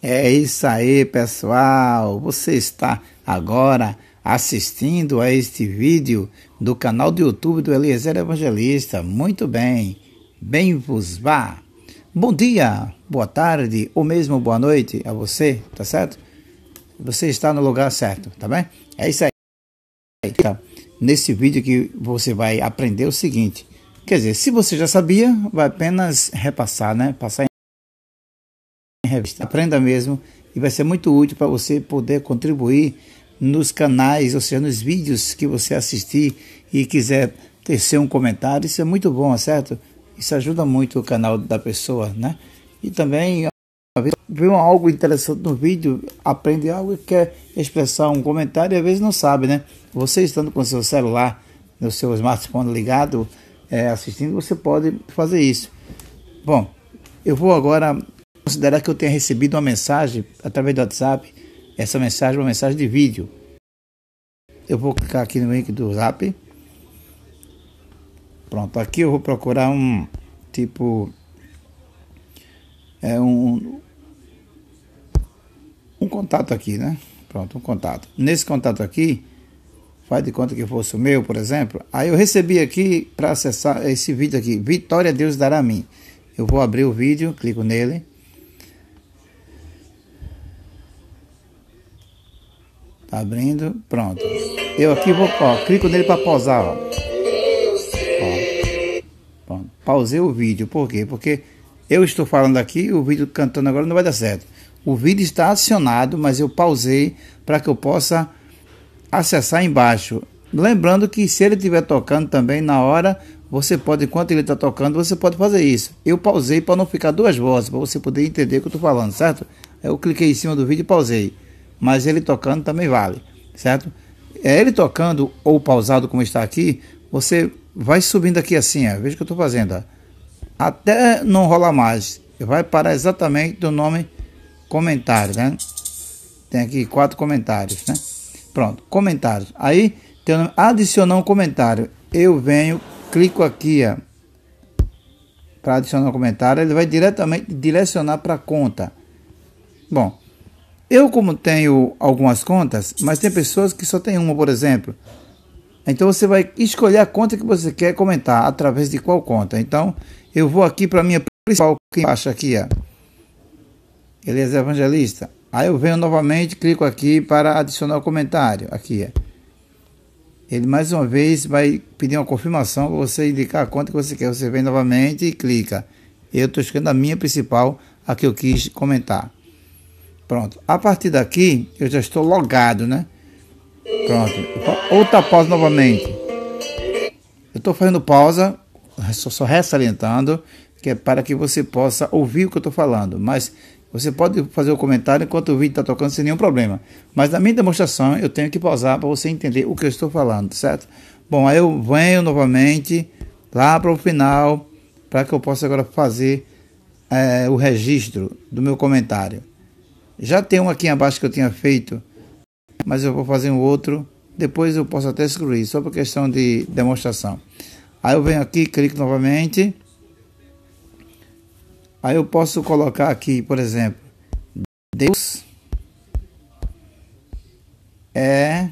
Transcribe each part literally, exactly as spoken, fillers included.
É isso aí, pessoal, você está agora assistindo a este vídeo do canal do YouTube do Eliezer Evangelista. Muito bem, bem vos vá. Bom dia, boa tarde ou mesmo boa noite a você, tá certo? Você está no lugar certo, tá bem? É isso aí. Nesse vídeo que você vai aprender o seguinte, quer dizer, se você já sabia, vai apenas repassar, né? Passar em revista. Aprenda mesmo e vai ser muito útil para você poder contribuir nos canais, ou seja, nos vídeos que você assistir e quiser tecer um comentário. Isso é muito bom, certo? Isso ajuda muito o canal da pessoa, né? E também, uma vez viu algo interessante no vídeo, aprende algo e quer expressar um comentário e às vezes não sabe, né? Você estando com seu celular, no seu smartphone ligado, é, assistindo, você pode fazer isso. Bom, eu vou agora considerar que eu tenha recebido uma mensagem através do WhatsApp. Essa mensagem é uma mensagem de vídeo. Eu vou clicar aqui no link do Zap. Pronto, aqui eu vou procurar um tipo... É um... Um contato aqui, né? Pronto, um contato. Nesse contato aqui, faz de conta que fosse o meu, por exemplo. Aí eu recebi aqui para acessar esse vídeo aqui. Vitória Deus dará a mim. Eu vou abrir o vídeo, clico nele. Tá abrindo, pronto. Eu aqui vou, ó, clico nele para pausar, ó. Ó. Pronto. Pausei o vídeo, por quê? Porque eu estou falando aqui, o vídeo cantando agora não vai dar certo. O vídeo está acionado, mas eu pausei para que eu possa acessar embaixo. Lembrando que se ele estiver tocando também na hora, você pode, enquanto ele está tocando, você pode fazer isso. Eu pausei para não ficar duas vozes, para você poder entender o que eu estou falando, certo? Eu cliquei em cima do vídeo e pausei. Mas ele tocando também vale, certo? É ele tocando ou pausado como está aqui, você vai subindo aqui assim, ó, veja o que eu estou fazendo, ó, até não rolar mais. Vai parar exatamente do nome... comentários, né? Tem aqui quatro comentários, né? Pronto, comentários. Aí, tem um, adicionar um comentário. Eu venho, clico aqui, ó, para adicionar um comentário. Ele vai diretamente direcionar para a conta. Bom, eu como tenho algumas contas, mas tem pessoas que só tem uma, por exemplo. Então, você vai escolher a conta que você quer comentar, através de qual conta. Então, eu vou aqui para minha principal, que acha aqui, ó. Eliezer Evangelista. Aí eu venho novamente, clico aqui para adicionar o comentário. Aqui, ele mais uma vez vai pedir uma confirmação para você indicar a conta que você quer. Você vem novamente e clica. Eu estou escolhendo a minha principal, a que eu quis comentar. Pronto. A partir daqui, eu já estou logado, né? Pronto. Outra pausa novamente. Eu estou fazendo pausa, só, só ressalientando, que é para que você possa ouvir o que eu estou falando. Mas... você pode fazer o comentário enquanto o vídeo está tocando sem nenhum problema. Mas na minha demonstração eu tenho que pausar para você entender o que eu estou falando, certo? Bom, aí eu venho novamente lá para o final, para que eu possa agora fazer é, o registro do meu comentário. Já tem um aqui abaixo que eu tinha feito, mas eu vou fazer um outro. Depois eu posso até excluir, só por questão de demonstração. Aí eu venho aqui, clico novamente. Aí eu posso colocar aqui, por exemplo, Deus é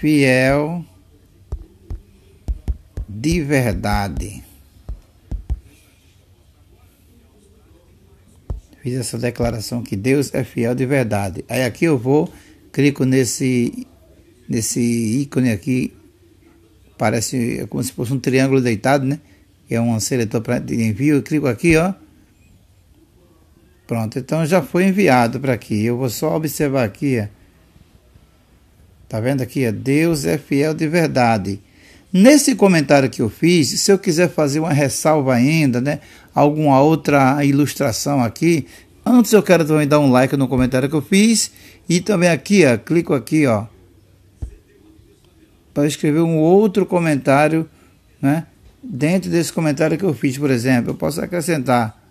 fiel de verdade. Fiz essa declaração que Deus é fiel de verdade. Aí aqui eu vou, clico nesse, nesse ícone aqui, parece como se fosse um triângulo deitado, né? É um seletor de envio, eu clico aqui, ó. Pronto, então já foi enviado para aqui. Eu vou só observar aqui, ó. Tá vendo aqui, ó? Deus é fiel de verdade. Nesse comentário que eu fiz, se eu quiser fazer uma ressalva ainda, né? Alguma outra ilustração aqui, antes eu quero também dar um like no comentário que eu fiz. E também aqui, ó, clico aqui, ó, para escrever um outro comentário, né? Dentro desse comentário que eu fiz, por exemplo, eu posso acrescentar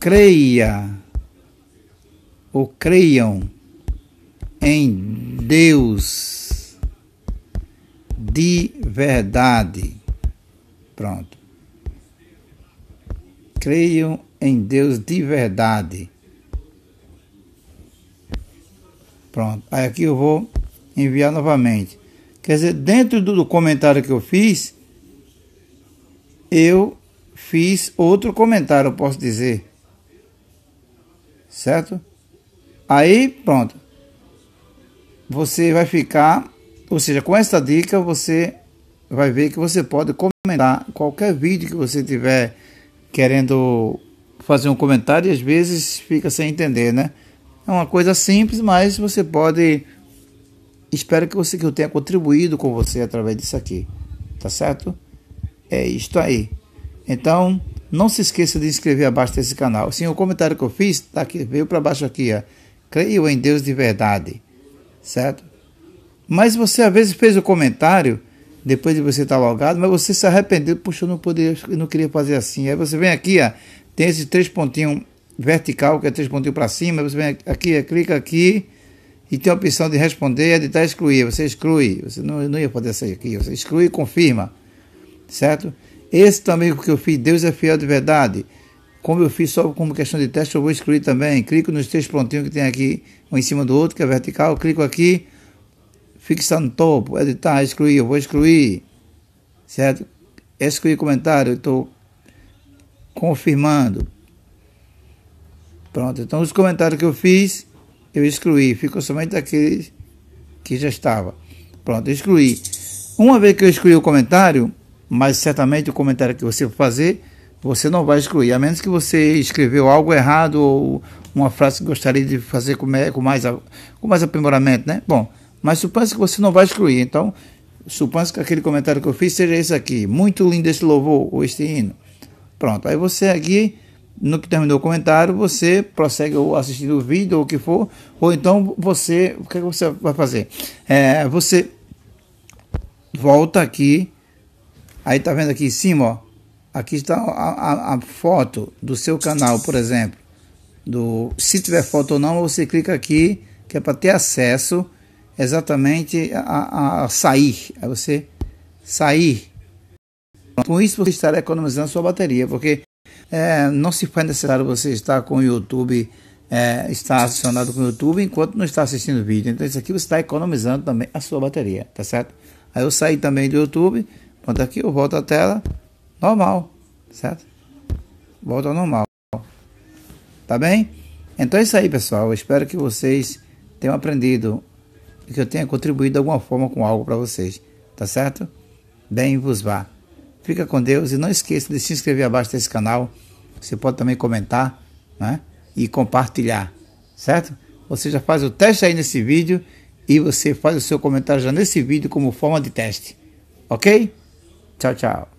creia ou creiam em Deus de verdade. Pronto. Creiam em Deus de verdade. Pronto, aí aqui eu vou enviar novamente. Quer dizer, dentro do comentário que eu fiz, eu fiz outro comentário, eu posso dizer. Certo? Aí, pronto. Você vai ficar, ou seja, com esta dica você vai ver que você pode comentar qualquer vídeo que você tiver querendo fazer um comentário, e às vezes fica sem entender, né? É uma coisa simples, mas você pode... Espero que você que eu tenha contribuído com você através disso aqui, tá certo? É isto aí. Então, não se esqueça de inscrever abaixo desse canal. Sim, o comentário que eu fiz tá aqui, veio para baixo aqui, ó. Creio em Deus de verdade, certo? Mas você às vezes fez o comentário depois de você estar logado, mas você se arrependeu, puxa, eu não poderia, eu não queria fazer assim. Aí você vem aqui, ó, tem esse três pontinhos vertical, que é três pontinhos para cima, você vem aqui, ó, clica aqui. E tem a opção de responder, editar, excluir. Você exclui. Você não, não ia poder sair aqui. Você exclui e confirma. Certo? Esse também que eu fiz, Deus é fiel de verdade. Como eu fiz só como questão de teste, eu vou excluir também. Clico nos três pontinhos que tem aqui, um em cima do outro, que é vertical. Eu clico aqui, fixa no topo, editar, excluir. Eu vou excluir. Certo? Excluir comentário. Eu estou confirmando. Pronto. Então, os comentários que eu fiz... Eu excluí, ficou somente aquele que já estava. Pronto, excluí. Uma vez que eu excluí o comentário, mas certamente o comentário que você fazer, você não vai excluir, a menos que você escreveu algo errado ou uma frase que gostaria de fazer com mais, com mais aprimoramento, né? Bom, mas suponha que você não vai excluir, então suponha que aquele comentário que eu fiz seja esse aqui. Muito lindo esse louvor ou este hino. Pronto, aí você aqui... No que terminou o comentário, você prossegue ou assistindo o vídeo ou o que for, ou então você, o que você vai fazer? É, você volta aqui, aí tá vendo aqui em cima, ó, aqui está a, a, a foto do seu canal, por exemplo, do, se tiver foto ou não, você clica aqui, que é para ter acesso exatamente a, a, a sair, aí você sair. Com isso você estará economizando sua bateria, porque... É, não se faz necessário você estar com o YouTube, é, estar acionado com o YouTube enquanto não está assistindo o vídeo. Então isso aqui você está economizando também a sua bateria, tá certo? Aí eu saí também do YouTube, pronto, aqui eu volto à tela normal, certo? Volto ao normal, tá bem? Então é isso aí, pessoal, eu espero que vocês tenham aprendido e que eu tenha contribuído de alguma forma com algo para vocês, tá certo? Bem vos vá. Fica com Deus e não esqueça de se inscrever abaixo desse canal. Você pode também comentar, né? E compartilhar, certo? Você já faz o teste aí nesse vídeo e você faz o seu comentário já nesse vídeo como forma de teste, ok? Tchau, tchau.